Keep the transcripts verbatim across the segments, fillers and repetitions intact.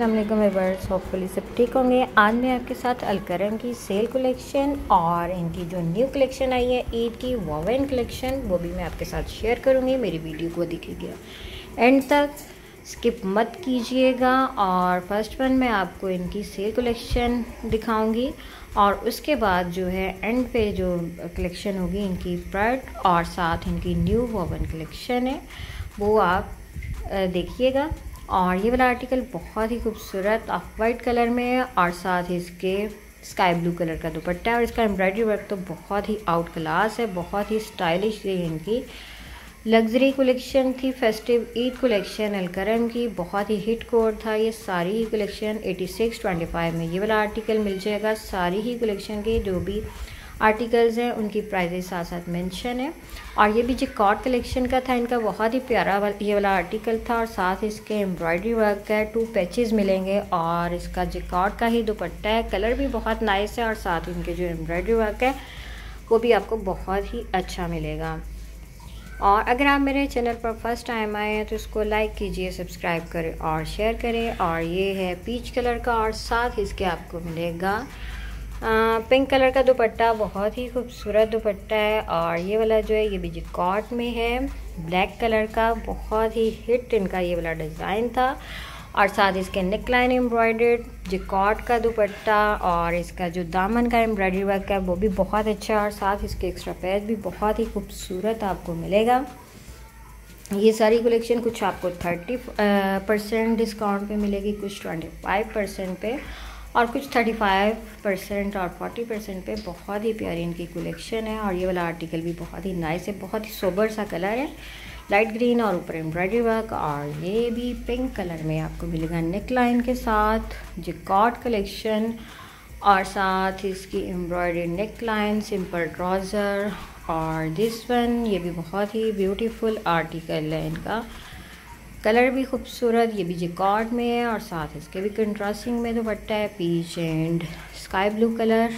अस्सलामुअलैकुम viewers, hopefully सब ठीक होंगे। आज मैं आपके साथ अलकरम की सेल कलेक्शन और इनकी जो न्यू कलेक्शन आई है ईद की वोवेन कलेक्शन, वो भी मैं आपके साथ शेयर करूंगी। मेरी वीडियो को देखिएगा, एंड तक स्किप मत कीजिएगा। और फर्स्ट वन मैं आपको इनकी सेल कलेक्शन दिखाऊंगी और उसके बाद जो है एंड पे जो कलेक्शन होगी इनकी प्रोडक्ट और साथ इनकी न्यू वोवेन कलेक्शन है, वो आप देखिएगा। और ये वाला आर्टिकल बहुत ही खूबसूरत ऑफ वाइट कलर में है और साथ ही इसके स्काई ब्लू कलर का दुपट्टा है और इसका एम्ब्रॉयडरी वर्क तो बहुत ही आउट क्लास है, बहुत ही स्टाइलिश है। इनकी लग्जरी कलेक्शन थी, फेस्टिव ईद कलेक्शन अलकरम की, बहुत ही हिट कोड था ये सारी ही कलेक्शन। छियासी पच्चीस में ये वाला आर्टिकल मिल जाएगा। सारी ही कलेक्शन के जो भी आर्टिकल्स हैं उनकी प्राइसेस साथ साथ मेंशन है। और ये भी जैकॉर्ड कलेक्शन का था, इनका बहुत ही प्यारा ये वाला आर्टिकल था और साथ इसके एम्ब्रॉयडरी वर्क का टू पैचेस मिलेंगे और इसका जैकॉर्ड का ही दुपट्टा है। कलर भी बहुत नाइस है और साथ इनके जो एम्ब्रॉयडरी वर्क है वो भी आपको बहुत ही अच्छा मिलेगा। और अगर आप मेरे चैनल पर फर्स्ट टाइम आए हैं तो इसको लाइक कीजिए, सब्सक्राइब करें और शेयर करें। और ये है पीच कलर का और साथ इसके आपको मिलेगा आ, पिंक कलर का दुपट्टा, बहुत ही खूबसूरत दुपट्टा है। और ये वाला जो है ये भी जैकॉर्ड में है, ब्लैक कलर का, बहुत ही हिट इनका ये वाला डिज़ाइन था। और साथ इसके नेकलाइन एम्ब्रॉयडर्ड, जैकॉर्ड का दुपट्टा और इसका जो दामन का एम्ब्रॉयडरी वर्क है वो भी बहुत अच्छा और साथ इसके एक्स्ट्रा पैच भी बहुत ही खूबसूरत आपको मिलेगा। ये सारी कलेक्शन कुछ आपको थर्टी परसेंट डिस्काउंट पे मिलेगी, कुछ ट्वेंटी फाइव परसेंट पे और कुछ पैंतीस परसेंट और चालीस परसेंट पे। बहुत ही प्यारी इनकी कलेक्शन है और ये वाला आर्टिकल भी बहुत ही नाइस है, बहुत ही सोबर सा कलर है, लाइट ग्रीन और ऊपर एम्ब्रॉयडरी वर्क। और ये भी पिंक कलर में आपको मिलेगा नेक लाइन के साथ जैकॉर्ड कलेक्शन और साथ इसकी embroidery neck line, simple trouser. और दिस वन ये भी बहुत ही ब्यूटीफुल आर्टिकल है, इनका कलर भी खूबसूरत, ये भी जैकॉर्ड में है और साथ इसके भी कंट्रास्टिंग में दुपट्टा है, peach and sky blue colour,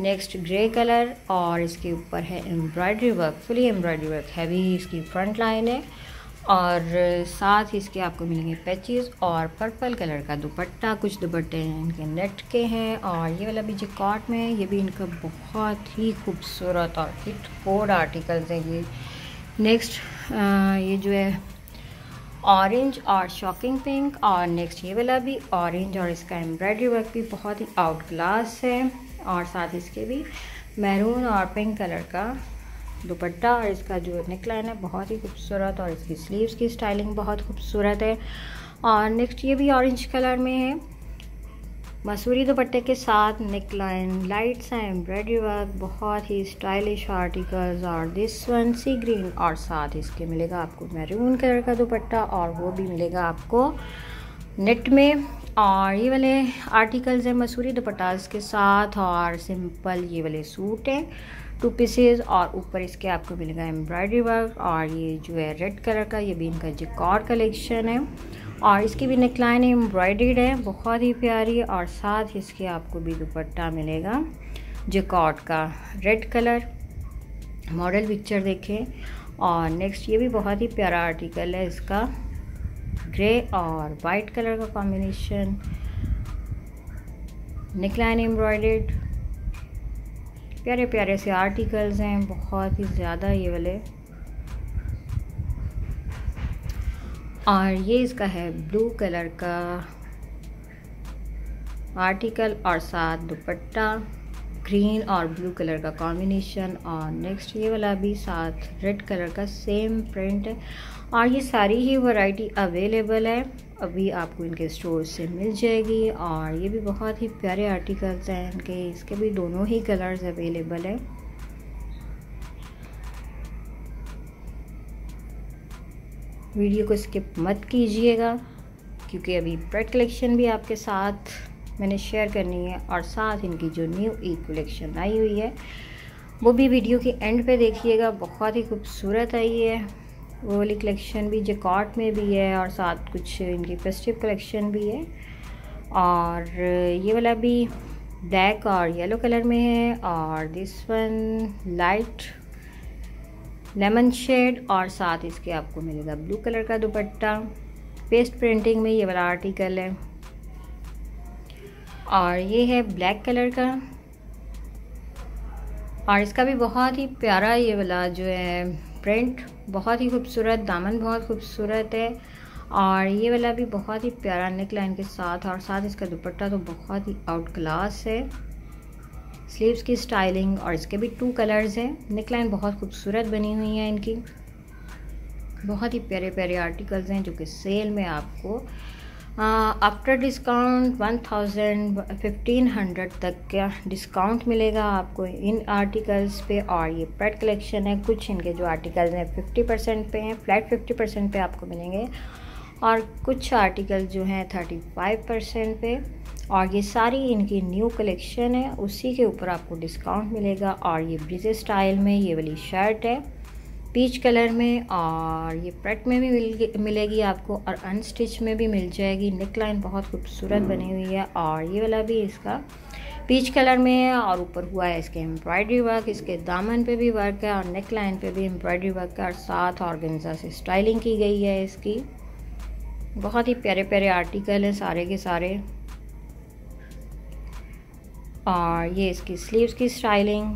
next grey colour और इसके ऊपर है embroidery work, fully embroidery work, heavy इसकी फ्रंट लाइन है। और साथ ही इसके आपको मिलेंगे पैचेस और पर्पल कलर का दुपट्टा। कुछ दुपट्टे इनके नेट के हैं और ये वाला भी जैकॉर्ड में है। ये भी इनका बहुत ही खूबसूरत और हिट कोड आर्टिकल्स हैं ये। नेक्स्ट ये जो है ऑरेंज और शॉकिंग पिंक और नेक्स्ट ये वाला भी ऑरेंज और इसका एम्ब्रॉयडरी वर्क भी बहुत ही आउट क्लास है। और साथ इसके भी मैरून और पिंक कलर का दुपट्टा और इसका जो नेकलाइन है बहुत ही खूबसूरत और इसकी स्लीव्स की स्टाइलिंग बहुत खूबसूरत है। और नेक्स्ट ये भी ऑरेंज कलर में है, मसूरी दुपट्टे के साथ नेकलाइन, लाइट सा एम्ब्रॉयडरी वर्क, बहुत ही स्टाइलिश आर्टिकल्स। और दिस वन सी ग्रीन और साथ इसके मिलेगा आपको मैरून कलर का दुपट्टा और वो भी मिलेगा आपको नेट में। और ये वाले आर्टिकल्स हैं मसूरी दुपट्टास के साथ और सिंपल ये वाले सूट हैं, टू पीसेज और ऊपर इसके आपको मिलेगा एम्ब्रॉयडरी वर्क। और ये जो है रेड कलर का, ये भी इनका जैकॉर्ड कलेक्शन है और इसकी भी नेकलाइन एम्ब्रॉयडर्ड है, बहुत ही प्यारी। और साथ इसके आपको भी दुपट्टा मिलेगा जैकॉर्ड का, रेड कलर, मॉडल पिक्चर देखें। और नेक्स्ट ये भी बहुत ही प्यारा आर्टिकल है, इसका ग्रे और वाइट कलर का कॉम्बिनेशन, नेकलाइन एम्ब्रॉयडर्ड, प्यारे प्यारे से आर्टिकल्स हैं बहुत ही ज़्यादा ये वाले। और ये इसका है ब्लू कलर का आर्टिकल और साथ दुपट्टा, ग्रीन और ब्लू कलर का कॉम्बिनेशन। और नेक्स्ट ये वाला भी साथ रेड कलर का सेम प्रिंट है। और ये सारी ही वैरायटी अवेलेबल है, अभी आपको इनके स्टोर से मिल जाएगी। और ये भी बहुत ही प्यारे आर्टिकल्स हैं इनके, इसके भी दोनों ही कलर्स अवेलेबल है। वीडियो को स्किप मत कीजिएगा क्योंकि अभी प्रोडक्ट कलेक्शन भी आपके साथ मैंने शेयर करनी है और साथ इनकी जो न्यू ईद कलेक्शन आई हुई है वो भी वीडियो के एंड पे देखिएगा। बहुत ही खूबसूरत आई है वो वाली कलेक्शन भी, जैकॉर्ड में भी है और साथ कुछ इनकी फेस्टिव कलेक्शन भी है। और ये वाला भी ब्लैक और येलो कलर में है और this one light lemon shade और साथ इसके आपको मिलेगा ब्लू कलर का दुपट्टा, पेस्ट प्रिंटिंग में ये वाला आर्टिकल है। और ये है ब्लैक कलर का, और इसका भी बहुत ही प्यारा ये वाला जो है प्रिंट, बहुत ही खूबसूरत, दामन बहुत खूबसूरत है, और ये वाला भी बहुत ही प्यारा नेक लाइन के साथ, और साथ इसका दुपट्टा तो बहुत ही आउट क्लास है। स्लीव्स की स्टाइलिंग, और इसके भी टू कलर्स हैं। नेक लाइन बहुत खूबसूरत बनी हुई है इनकी, बहुत ही प्यारे प्यारे आर्टिकल्स हैं जो कि सेल में आपको after discount one thousand fifteen hundred तक का डिस्काउंट मिलेगा आपको इन आर्टिकल्स पे। और ये प्रेड कलेक्शन है, कुछ इनके जो आर्टिकल्स हैं फिफ्टी परसेंट पे हैं, फ्लैट फिफ्टी परसेंट पे आपको मिलेंगे, और कुछ आर्टिकल जो हैं थर्टी फाइव परसेंट पे। और ये सारी इनकी न्यू कलेक्शन है, उसी के ऊपर आपको डिस्काउंट मिलेगा। और ये ब्रीजे स्टाइल में ये वाली शर्ट है पीच कलर में, और ये प्रेट में भी मिल मिलेगी आपको, और अनस्टिच में भी मिल जाएगी। नेक लाइन बहुत खूबसूरत बनी हुई है, और ये वाला भी इसका पीच कलर में है, और ऊपर हुआ है इसके एम्ब्रॉयडरी वर्क, इसके दामन पे भी वर्क है, और नेक लाइन पे भी एम्ब्रॉयडरी वर्क है, और साथ ऑर्गेन्जा से स्टाइलिंग की गई है इसकी। बहुत ही प्यारे प्यारे आर्टिकल हैं सारे के सारे। और ये इसकी स्लीव्स की स्टाइलिंग।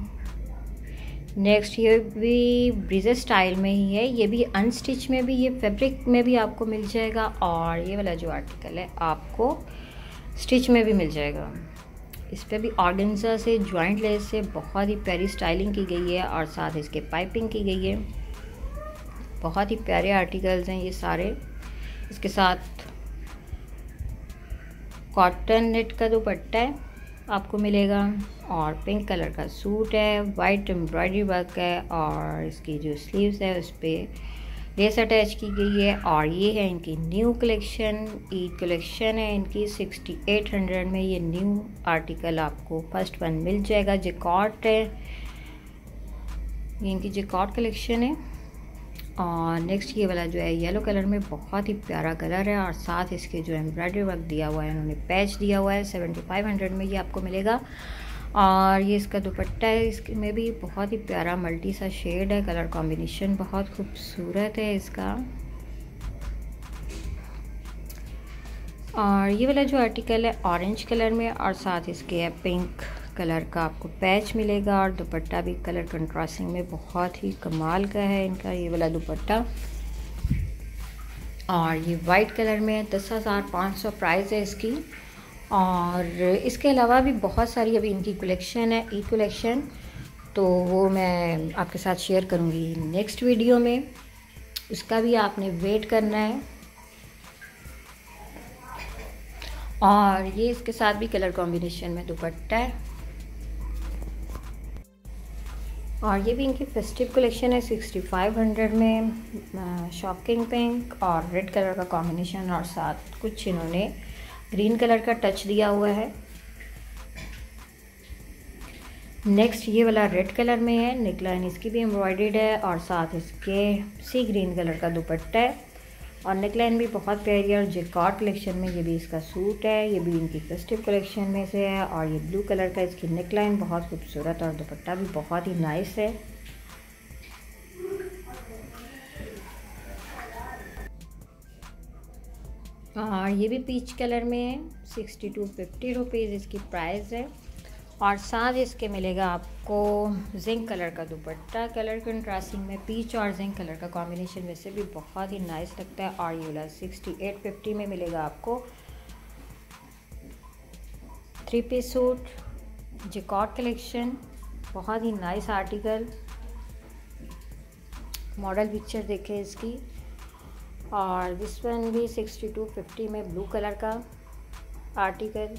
नेक्स्ट ये भी ब्रीजे स्टाइल में ही है, ये भी अनस्टिच में भी, ये फैब्रिक में भी आपको मिल जाएगा, और ये वाला जो आर्टिकल है आपको स्टिच में भी मिल जाएगा। इस पर भी ऑर्गेन्जा से जॉइंट लेस से बहुत ही प्यारी स्टाइलिंग की गई है, और साथ इसके पाइपिंग की गई है। बहुत ही प्यारे आर्टिकल्स हैं ये सारे। इसके साथ कॉटन नेट का दुपट्टा है आपको मिलेगा, और पिंक कलर का सूट है, वाइट एम्ब्रॉयडरी वर्क है, और इसकी जो स्लीव्स है उस पर लेस अटैच की गई है। और ये है इनकी न्यू कलेक्शन, ईद कलेक्शन है इनकी। सिक्सटी एट हंड्रेड में ये न्यू आर्टिकल आपको फर्स्ट वन मिल जाएगा। जैकॉट है ये, इनकी जैकॉट कलेक्शन है। और नेक्स्ट ये वाला जो है येलो कलर में, बहुत ही प्यारा कलर है, और साथ इसके जो एम्ब्रॉयडरी वर्क दिया हुआ है, उन्होंने पैच दिया हुआ है। सेवेंटी फाइव हंड्रेड में ये आपको मिलेगा। और ये इसका दुपट्टा है, इसमें भी बहुत ही प्यारा मल्टी सा शेड है, कलर कॉम्बिनेशन बहुत खूबसूरत है इसका। और ये वाला जो आर्टिकल है ऑरेंज कलर में, और साथ इसके पिंक कलर का आपको पैच मिलेगा, और दुपट्टा भी कलर कंट्रास्टिंग में बहुत ही कमाल का है इनका ये वाला दुपट्टा। और ये वाइट कलर में दस हज़ार पाँच सौ प्राइस है इसकी। और इसके अलावा भी बहुत सारी अभी इनकी कलेक्शन है, ई कलेक्शन, तो वो मैं आपके साथ शेयर करूँगी नेक्स्ट वीडियो में। उसका भी आपने वेट करना है। और ये इसके साथ भी कलर कॉम्बिनेशन में दुपट्टा है। और ये भी इनकी फेस्टिव कलेक्शन है, सिक्सटी फाइव हंड्रेड में, शॉकिंग पिंक और रेड कलर का कॉम्बिनेशन, और साथ कुछ इन्होंने ग्रीन कलर का टच दिया हुआ है। नेक्स्ट ये वाला रेड कलर में है, नेक लाइन इसकी भी एम्ब्रॉयडर्ड है, और साथ इसके सी ग्रीन कलर का दुपट्टा है, और नेक लाइन भी बहुत प्यारी है। और जैकॉट कलेक्शन में ये भी इसका सूट है, ये भी इनकी फेस्टिव कलेक्शन में से है। और ये ब्लू कलर का इसकी नेक लाइन बहुत खूबसूरत, और दुपट्टा भी बहुत ही नाइस है। और ये भी पीच कलर में है, सिक्सटी टू फिफ्टी रुपीज़ इसकी प्राइस है। और साथ इसके मिलेगा आपको जिंक कलर का दुपट्टा, कलर कंट्रास्टिंग में, पीच और जिंक कलर का कॉम्बिनेशन वैसे भी बहुत ही नाइस लगता है। और ये वाला सिक्सटी एट फिफ्टी में मिलेगा आपको three piece suit, jacket collection, बहुत ही नाइस आर्टिकल। मॉडल पिक्चर देखें इसकी। और दिस वन भी सिक्सटी टू फिफ्टी में, ब्लू कलर का आर्टिकल,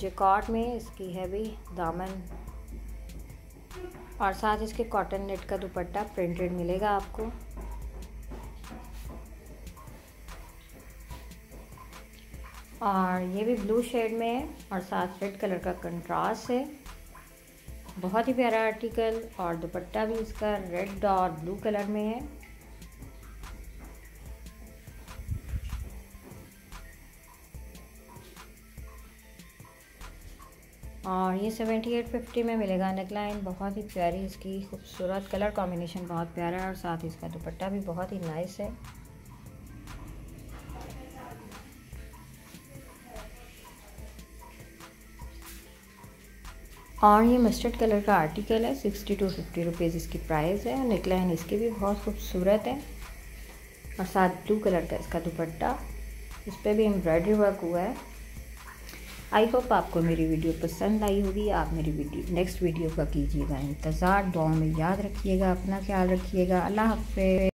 जैकॉट में इसकी है भी दामन, और साथ इसके कॉटन नेट का दुपट्टा प्रिंटेड मिलेगा आपको। और ये भी ब्लू शेड में है, और साथ रेड कलर का कंट्रास्ट है, बहुत ही प्यारा आर्टिकल। और दुपट्टा भी इसका रेड और ब्लू कलर में है। और ये सेवेंटी एट फिफ्टी में मिलेगा। नेकलाइन बहुत ही प्यारी इसकी, खूबसूरत, कलर कॉम्बिनेशन बहुत प्यारा है, और साथ इसका दुपट्टा भी बहुत ही नाइस है। और ये मस्टर्ड कलर का आर्टिकल है, सिक्सटी टू फिफ्टी रुपीज़ इसकी प्राइस है। नेकलाइन इसकी भी बहुत खूबसूरत है और साथ ब्लू कलर का इसका दुपट्टा, इस पर भी एम्ब्रॉयडरी वर्क हुआ है। आई होप आपको मेरी वीडियो पसंद आई होगी। आप मेरी वीडियो नेक्स्ट वीडियो का कीजिएगा इंतज़ार। दुआ में याद रखिएगा, अपना ख्याल रखिएगा। अल्लाह हाफ़िज़।